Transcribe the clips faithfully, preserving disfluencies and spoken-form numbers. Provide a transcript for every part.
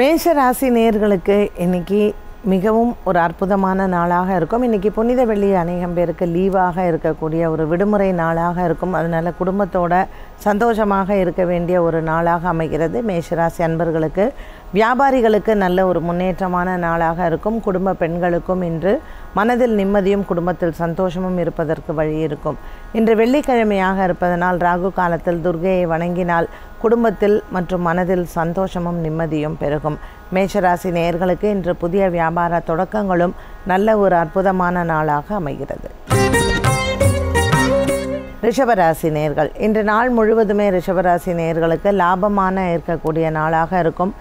மேஷ ராசி நேயர்களுக்கு இன்னைக்கு மிகவும் ஒரு அற்புதமான நாளாக இருக்கும். இன்றைக்கி புனித வெள்ளி அநேகம் பேருக்கு லீவாக இருக்கக்கூடிய ஒரு விடுமுறை நாளாக இருக்கும். அதனால் குடும்பத்தோட சந்தோஷமாக இருக்க வேண்டிய ஒரு நாளாக அமைகிறது. மேஷராசி அன்பர்களுக்கு வியாபாரிகளுக்கு நல்ல ஒரு முன்னேற்றமான நாளாக இருக்கும். குடும்ப பெண்களுக்கும் இன்று மனதில் நிம்மதியும் குடும்பத்தில் சந்தோஷமும் இருப்பதற்கு வழி இருக்கும். இன்று வெள்ளிக்கிழமையாக இருப்பதனால் ராகு காலத்தில் துர்க்கையை வணங்கினால் குடும்பத்தில் மற்றும் மனதில் சந்தோஷமும் நிம்மதியும் பெருகும். மேஷராசி நேயர்களுக்கு இன்று புதிய வியாபார தொடக்கங்களும் நல்ல ஒரு அற்புதமான நாளாக அமைகிறது. ரிஷபராசி நேயர்கள், இன்று நாள் முழுவதுமே ரிஷபராசி நேயர்களுக்கு லாபமான இருக்கக்கூடிய நாளாக இருக்கும்.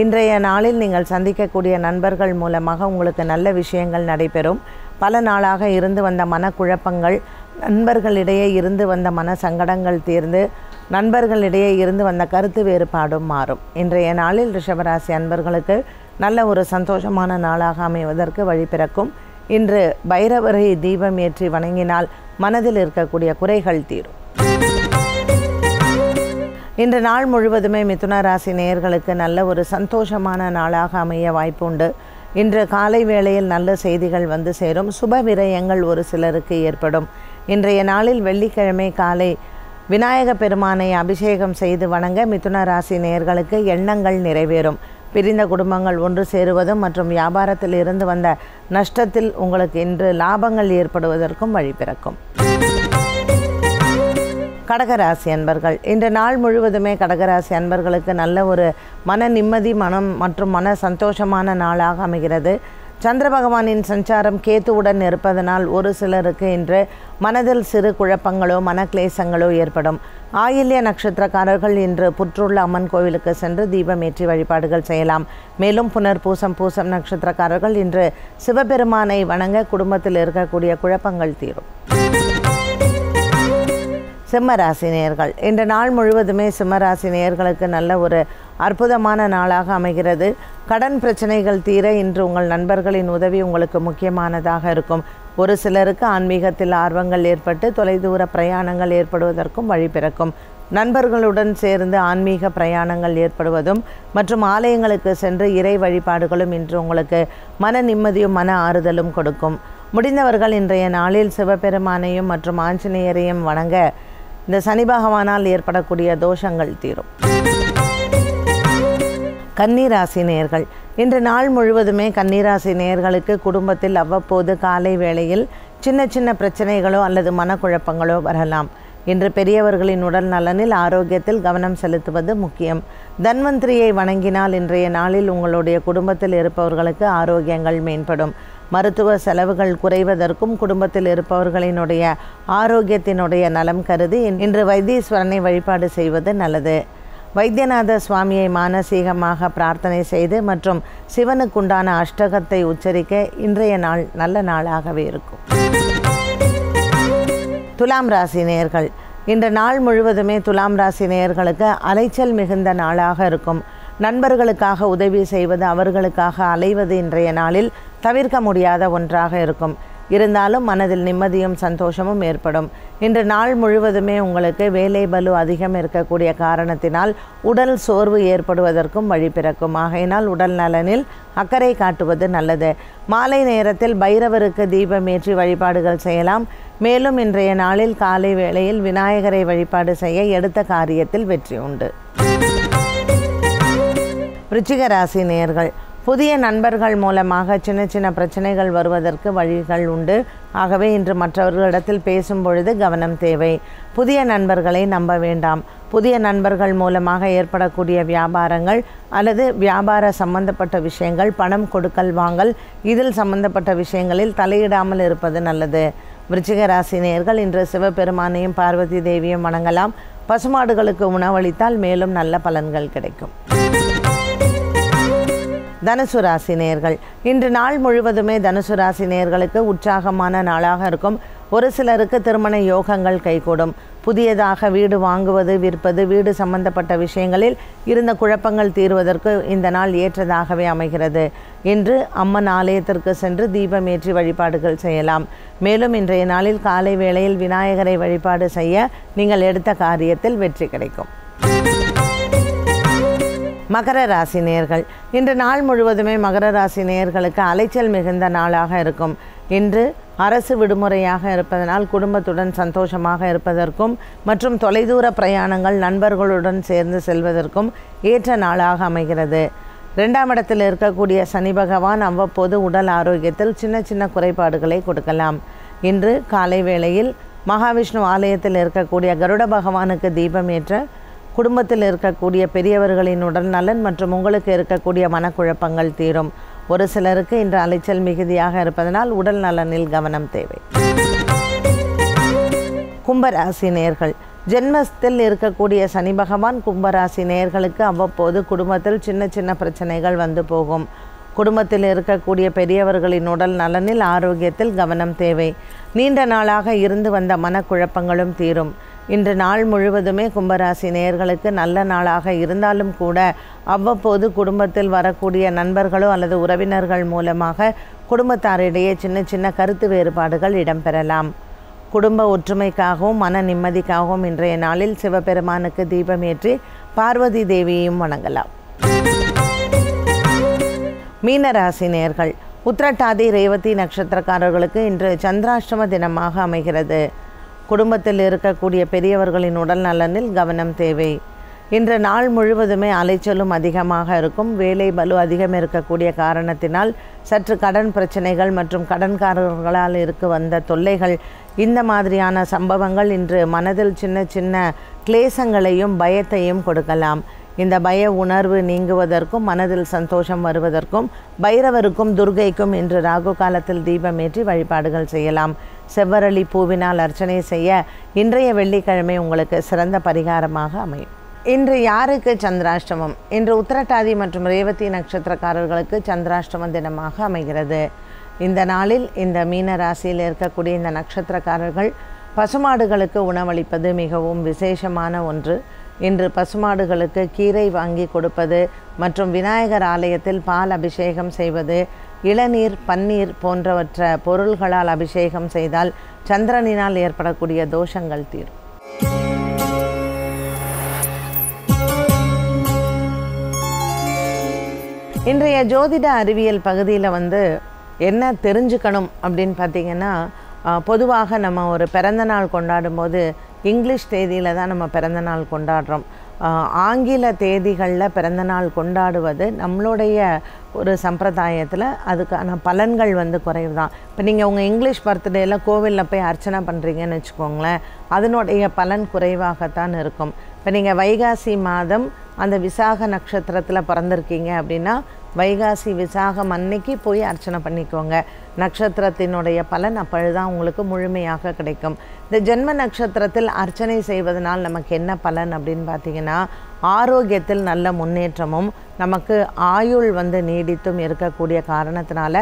இன்றைய நாளில் நீங்கள் சந்திக்கக்கூடிய நண்பர்கள் மூலமாக உங்களுக்கு நல்ல விஷயங்கள் நடைபெறும். பல நாளாக இருந்து வந்த மனக்குழப்பங்கள், நண்பர்களிடையே இருந்து வந்த மன சங்கடங்கள் தீர்ந்து நண்பர்களிடையே இருந்து வந்த கருத்து வேறுபாடும் மாறும். இன்றைய நாளில் ரிஷபராசி அன்பர்களுக்கு நல்ல ஒரு சந்தோஷமான நாளாக அமைவதற்கு வழி பிறக்கும். இன்று பைரவரை தீபம் ஏற்றி வணங்கினால் மனதில் இருக்கக்கூடிய குறைகள் தீரும். இன்று நாள் முழுவதுமே மிதுன ராசி நேயர்களுக்கு நல்ல ஒரு சந்தோஷமான நாளாக அமைய வாய்ப்பு உண்டு. இன்று காலை வேளையில் நல்ல செய்திகள் வந்து சேரும். சுப விரயங்கள் ஒரு சிலருக்கு ஏற்படும். இன்றைய நாளில் வெள்ளிக்கிழமை காலை விநாயக பெருமானை அபிஷேகம் செய்து வணங்க மிதுன ராசி நேயர்களுக்கு எண்ணங்கள் நிறைவேறும். பிரிந்த குடும்பங்கள் ஒன்று சேருவதும் மற்றும் வியாபாரத்தில் இருந்து வந்த நஷ்டத்தில் உங்களுக்கு இன்று லாபங்கள் ஏற்படுவதற்கும் வழி பிறக்கும். கடகராசி அன்பர்கள், இன்று நாள் முழுவதுமே கடகராசி அன்பர்களுக்கு நல்ல ஒரு மன நிம்மதி மனம் மற்றும் மன சந்தோஷமான நாளாக அமைகிறது. சந்திர பகவானின் சஞ்சாரம் கேத்துவுடன் இருப்பதனால் ஒரு சிலருக்கு இன்று மனதில் சிறு குழப்பங்களோ மனக்லேசங்களோ ஏற்படும். ஆயில்ய நட்சத்திரக்காரர்கள் இன்று புற்றுள்ள அம்மன் கோவிலுக்கு சென்று தீபமேற்றி வழிபாடுகள் செய்யலாம். மேலும் புனர் பூசம் பூசம் நட்சத்திரக்காரர்கள் இன்று சிவபெருமானை வணங்க குடும்பத்தில் இருக்கக்கூடிய குழப்பங்கள் தீரும். சிம்மராசி நேயர்கள், இன்று நாள் முழுவதுமே சிம்மராசி நேயர்களுக்கு நல்ல ஒரு அற்புதமான நாளாக அமைகிறது. கடன் பிரச்சனைகள் தீர இன்று உங்கள் நண்பர்களின் உதவி உங்களுக்கு முக்கியமானதாக இருக்கும். ஒரு சிலருக்கு ஆன்மீகத்தில் ஆர்வங்கள் ஏற்பட்டு தொலைதூர பிரயாணங்கள் ஏற்படுவதற்கும் வழி பிறக்கும். நண்பர்களுடன் சேர்ந்து ஆன்மீக பிரயாணங்கள் ஏற்படுவதும் மற்றும் ஆலயங்களுக்கு சென்று இறை வழிபாடுகளும் இன்று உங்களுக்கு மன நிம்மதியும் மன ஆறுதலும் கொடுக்கும். முடிந்தவர்கள் இன்றைய நாளில் சிவபெருமானையும் மற்றும் ஆஞ்சநேயரையும் வணங்க இந்த சனி பகவானால் ஏற்படக்கூடிய தோஷங்கள் தீரும். கன்னிராசி நேயர்கள், இன்று நாள் முழுவதுமே கன்னிராசி நேயர்களுக்கு குடும்பத்தில் அவ்வப்போது காலை வேளையில் சின்ன சின்ன பிரச்சனைகளோ அல்லது மனக்குழப்பங்களோ வரலாம். இன்று பெரியவர்களின் உடல் நலனில் ஆரோக்கியத்தில் கவனம் செலுத்துவது முக்கியம். தன்வந்திரியை வணங்கினால் இன்றைய நாளில் உங்களுடைய குடும்பத்தில் இருப்பவர்களுக்கு ஆரோக்கியங்கள் மேம்படும். மருத்துவ செலவுகள் குறைவதற்கும் குடும்பத்தில் இருப்பவர்களினுடைய ஆரோக்கியத்தினுடைய நலம் கருதி இன்று வைத்தீஸ்வரனை வழிபாடு செய்வது நல்லது. வைத்தியநாத சுவாமியை மானசீகமாக பிரார்த்தனை செய்து மற்றும் சிவனுக்குண்டான அஷ்டகத்தை உச்சரிக்க இன்றைய நாள் நல்ல நாளாகவே இருக்கும். துலாம் ராசி நேயர்கள், இன்று நாள் முழுவதுமே துலாம் ராசி நேயர்களுக்கு அலைச்சல் மிகுந்த நாளாக இருக்கும். நண்பர்களுக்காக உதவி செய்வது, அவர்களுக்காக அலைவது இன்றைய நாளில் தவிர்க்க முடியாத ஒன்றாக இருக்கும். இருந்தாலும் மனதில் நிம்மதியும் சந்தோஷமும் ஏற்படும். இன்று நாள் முழுவதுமே உங்களுக்கு வேலை பலு அதிகம் இருக்கக்கூடிய காரணத்தினால் உடல் சோர்வு ஏற்படுவதற்கும் வழி பிறக்கும். ஆகையினால் உடல் நலனில் அக்கறை காட்டுவது நல்லது. மாலை நேரத்தில் பைரவருக்கு தீபமேற்றி வழிபாடுகள் செய்யலாம். மேலும் இன்றைய நாளில் காலை வேளையில் விநாயகரை வழிபாடு செய்ய எடுத்த காரியத்தில் வெற்றி உண்டு. விருச்சிக ராசி நேயர்கள், புதிய நண்பர்கள் மூலமாக சின்ன சின்ன பிரச்சனைகள் வருவதற்கு வழிகள் உண்டு. ஆகவே இன்று மற்றவர்களிடத்தில் பேசும் பொழுது கவனம் தேவை. புதிய நண்பர்களை நம்ப வேண்டாம். புதிய நண்பர்கள் மூலமாக ஏற்படக்கூடிய வியாபாரங்கள் அல்லது வியாபார சம்பந்தப்பட்ட விஷயங்கள், பணம் கொடுக்கல் வாங்கல், இதில் சம்பந்தப்பட்ட விஷயங்களில் தலையிடாமல் இருப்பது நல்லது. விருச்சிக ராசி நேயர்கள் இன்று சிவபெருமானையும் பார்வதி தேவியும் வணங்கலாம். பசுமாடுகளுக்கு உணவளித்தால் மேலும் நல்ல பலன்கள் கிடைக்கும். தனுசு ராசி நேயர்கள், இன்று நாள் முழுவதுமே தனுசு ராசி நேயர்களுக்கு உற்சாகமான நாளாக இருக்கும். ஒரு சிலருக்கு திருமண யோகங்கள் கைகூடும். புதியதாக வீடு வாங்குவது, விற்பது, வீடு சம்பந்தப்பட்ட விஷயங்களில் இருந்த குழப்பங்கள் தீர்வதற்கு இந்த நாள் ஏற்றதாகவே அமைகிறது. இன்று அம்மன் ஆலயத்திற்கு சென்று தீபமேற்றி வழிபாடுகள் செய்யலாம். மேலும் இன்றைய நாளில் காலை வேளையில் விநாயகரை வழிபாடு செய்ய நீங்கள் எடுத்த காரியத்தில் வெற்றி கிடைக்கும். மகர ராசி நேயர்கள், இன்று நாள் முழுவதுமே மகர ராசி நேயர்களுக்கு அலைச்சல் மிகுந்த நாளாக இருக்கும். இன்று அரசு விடுமுறையாக இருப்பதனால் குடும்பத்துடன் சந்தோஷமாக இருப்பதற்கும் மற்றும் தொலைதூர பிரயாணங்கள் நண்பர்களுடன் சேர்ந்து செல்வதற்கும் ஏற்ற நாளாக அமைகிறது. இரண்டாம் இடத்தில் இருக்கக்கூடிய சனி பகவான் அவ்வப்போது உடல் ஆரோக்கியத்தில் சின்ன சின்ன குறைபாடுகளை கொடுக்கலாம். இன்று காலை வேளையில் மகாவிஷ்ணு ஆலயத்தில் இருக்கக்கூடிய கருட பகவானுக்கு தீபம் ஏற்ற குடும்பத்தில் இருக்கக்கூடிய பெரியவர்களின் உடல் நலன் மற்றும் உங்களுக்கு இருக்கக்கூடிய மனக்குழப்பங்கள் தீரும். ஒரு சிலருக்கு இன்று அலைச்சல் மிகுதியாக இருப்பதனால் உடல் நலனில் கவனம் தேவை. கும்பராசி நேயர்கள், ஜென்மத்தில் இருக்கக்கூடிய சனி பகவான் கும்பராசி நேயர்களுக்கு அவ்வப்போது குடும்பத்தில் சின்ன சின்ன பிரச்சனைகள் வந்து போகும். குடும்பத்தில் இருக்கக்கூடிய பெரியவர்களின் உடல் நலனில் ஆரோக்கியத்தில் கவனம் தேவை. நீண்ட நாளாக இருந்து வந்த மனக்குழப்பங்களும் தீரும். இன்று நாள் முழுவதுமே கும்பராசி நேயர்களுக்கு நல்ல நாளாக இருந்தாலும் கூட அவ்வப்போது குடும்பத்தில் வரக்கூடிய நண்பர்களோ அல்லது உறவினர்கள் மூலமாக குடும்பத்தாரிடையே சின்ன சின்ன கருத்து வேறுபாடுகள் இடம்பெறலாம். குடும்ப ஒற்றுமைக்காகவும் மன நிம்மதிக்காகவும் இன்றைய நாளில் சிவபெருமானுக்கு தீபம் ஏற்றி பார்வதி தேவியையும் வணங்கலாம். மீனராசி நேயர்கள், உத்திரட்டாதி ரேவதி நட்சத்திரக்காரர்களுக்கு இன்று சந்திராஷ்டம தினமாக அமைகிறது. குடும்பத்தில் இருக்கக்கூடிய பெரியவர்களின் உடல் நலனில் கவனம் தேவை. இன்று நாள் முழுவதுமே அலைச்சலும் அதிகமாக இருக்கும். வேலை பலு அதிகம் இருக்கக்கூடிய காரணத்தினால் சற்று கடன் பிரச்சனைகள் மற்றும் கடன்காரர்களால் இருக்கு வந்த தொல்லைகள், இந்த மாதிரியான சம்பவங்கள் இன்று மனதில் சின்ன சின்ன கிளேசங்களையும் பயத்தையும் கொடுக்கலாம். இந்த பய உணர்வு நீங்குவதற்கும் மனதில் சந்தோஷம் வருவதற்கும் பைரவருக்கும் துர்கைக்கும் இன்று ராகு காலத்தில் தீபமேற்றி வழிபாடுகள் செய்யலாம். செவ்வரளி பூவினால் அர்ச்சனை செய்ய இன்றைய வெள்ளிக்கிழமை உங்களுக்கு சிறந்த பரிகாரமாக அமையும். இன்று யாருக்கு சந்திராஷ்டமம்? இன்று உத்திரட்டாதி மற்றும் ரேவதி நட்சத்திரக்காரர்களுக்கு சந்திராஷ்டம தினமாக அமைகிறது. இந்த நாளில் இந்த மீன ராசியில் இருக்கக்கூடிய இந்த நட்சத்திரக்காரர்கள் பசுமாடுகளுக்கு உணவளிப்பது மிகவும் விசேஷமான ஒன்று. இன்று பசுமாடுகளுக்கு கீரை வாங்கி கொடுப்பது மற்றும் விநாயகர் ஆலயத்தில் பால் அபிஷேகம் செய்வது, இளநீர் பன்னீர் போன்றவற்ற பொருள்களால் அபிஷேகம் செய்தால் சந்திரனினால் ஏற்படக்கூடிய தோஷங்கள் தீரும். இன்றைய ஜோதிட அறிவியல் பகுதியில் வந்து என்ன தெரிஞ்சுக்கணும் அப்படின்னு பார்த்திங்கன்னா, பொதுவாக நம்ம ஒரு பிறந்தநாள் கொண்டாடும் போது இங்கிலீஷ் தேதியில் தான் நம்ம பிறந்தநாள் கொண்டாடுறோம். ஆங்கில தேதிகளில் பிறந்தநாள் கொண்டாடுவது நம்மளுடைய ஒரு சம்பிரதாயத்தில் அதுக்கான பலன்கள் வந்து குறைவு தான். இப்போ நீங்கள் உங்கள் இங்கிலீஷ் பர்த்டேயில் கோவிலில் போய் அர்ச்சனை பண்ணுறீங்கன்னு வச்சுக்கோங்களேன், அதனுடைய பலன் குறைவாகத்தான் இருக்கும். இப்போ நீங்கள் வைகாசி மாதம் அந்த விசாக நட்சத்திரத்தில் பிறந்திருக்கீங்க அப்படின்னா வைகாசி விசாகம் அன்னைக்கு போய் அர்ச்சனை பண்ணிக்கோங்க. நட்சத்திரத்தினுடைய பலன் அப்பொழுது தான் உங்களுக்கு முழுமையாக கிடைக்கும். இந்த ஜென்ம நட்சத்திரத்தில் அர்ச்சனை செய்வதனால் நமக்கு என்ன பலன் அப்படின்னு பார்த்திங்கன்னா, ஆரோக்கியத்தில் நல்ல முன்னேற்றமும் நமக்கு ஆயுள் வந்து நீடித்தும் இருக்கக்கூடிய காரணத்தினால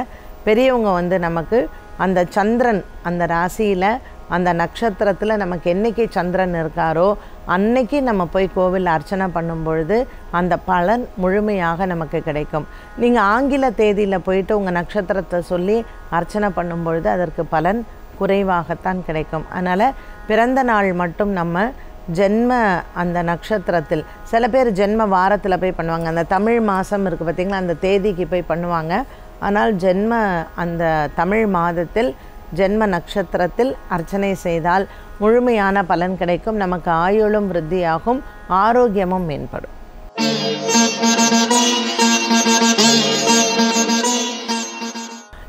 பெரியவங்க வந்து நமக்கு அந்த சந்திரன் அந்த ராசியில் அந்த நட்சத்திரத்தில் நமக்கு என்றைக்கு சந்திரன் இருக்காரோ அன்னைக்கு நம்ம போய் கோவில் அர்ச்சனை பண்ணும் பொழுது அந்த பலன் முழுமையாக நமக்கு கிடைக்கும். நீங்கள் ஆங்கில தேதியில் போயிட்டு உங்கள் நட்சத்திரத்தை சொல்லி அர்ச்சனை பண்ணும் பொழுது அதற்கு பலன் குறைவாகத்தான் கிடைக்கும். அதனால் பிறந்த நாள் மட்டும் நம்ம ஜென்ம அந்த நட்சத்திரத்தில், சில பேர் ஜென்ம வாரத்தில் போய் பண்ணுவாங்க, அந்த தமிழ் மாதம் இருக்குது பார்த்திங்களா, அந்த தேதிக்கு போய் பண்ணுவாங்க. ஆனால் ஜென்ம அந்த தமிழ் மாதத்தில் ஜென்ம நட்சத்திரத்தில் அர்ச்சனை செய்தால் முழுமையான பலன் கிடைக்கும். நமக்கு ஆயுளும் விருத்தியாகும், ஆரோக்கியமும் மேம்படும்.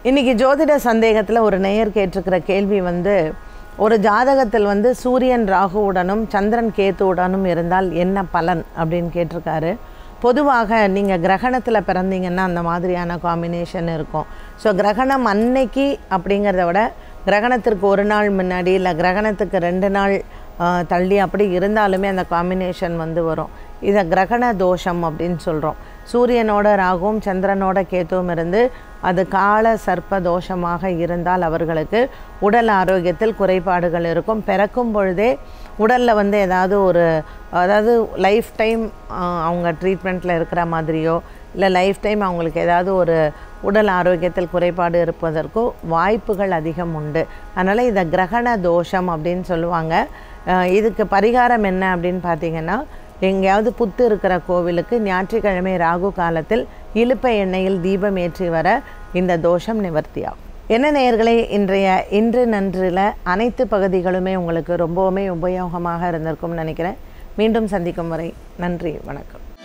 இன்றைக்கி ஜோதிட சந்தேகத்தில் ஒரு நேயர் கேட்டிருக்கிற கேள்வி வந்து, ஒரு ஜாதகத்தில் வந்து சூரியன் ராகுவுடனும் சந்திரன் கேத்துவுடனும் இருந்தால் என்ன பலன் அப்படின்னு கேட்டிருக்காரு. பொதுவாக நீங்கள் கிரகணத்தில் பிறந்தீங்கன்னா அந்த மாதிரியான காம்பினேஷன் இருக்கும். ஸோ கிரகணம் அன்னைக்கு அப்படிங்கிறத விட கிரகணத்திற்கு ஒரு நாள் முன்னாடி இல்லை கிரகணத்துக்கு ரெண்டு நாள் தள்ளி அப்படி இருந்தாலுமே அந்த காம்பினேஷன் வந்து வரும். இதை கிரகண தோஷம் அப்படின்னு சொல்கிறோம். சூரியனோட ராகுவும் சந்திரனோட கேத்துவும் இருந்து அது கால சர்ப்ப தோஷமாக இருந்தால் அவர்களுக்கு உடல் ஆரோக்கியத்தில் குறைபாடுகள் இருக்கும். பிறக்கும் பொழுதே உடலில் வந்து ஏதாவது ஒரு அதாவது லைஃப் டைம் அவங்க ட்ரீட்மெண்ட்டில் இருக்கிற மாதிரியோ இல்லை லைஃப் டைம் அவங்களுக்கு ஏதாவது ஒரு உடல் ஆரோக்கியத்தில் குறைபாடு இருப்பதற்கோ வாய்ப்புகள் அதிகம் உண்டு. அதனால் இதை கிரகண தோஷம் அப்படின்னு சொல்லுவாங்க. இதுக்கு பரிகாரம் என்ன அப்படின்னு பார்த்திங்கன்னா, எங்கேயாவது புத்து இருக்கிற கோவிலுக்கு ஞாயிற்றுக்கிழமை ராகு காலத்தில் இலுப்பை எண்ணெயில் தீபம் ஏற்றி வர இந்த தோஷம் நிவர்த்தியாகும். என்ன நேயர்களே, இன்றைய இன்று நன்றில் அனைத்து பகுதிகளுமே உங்களுக்கு ரொம்பவுமே உபயோகமாக இருந்திருக்கும்னு நினைக்கிறேன். மீண்டும் சந்திக்கும் வரை நன்றி, வணக்கம்.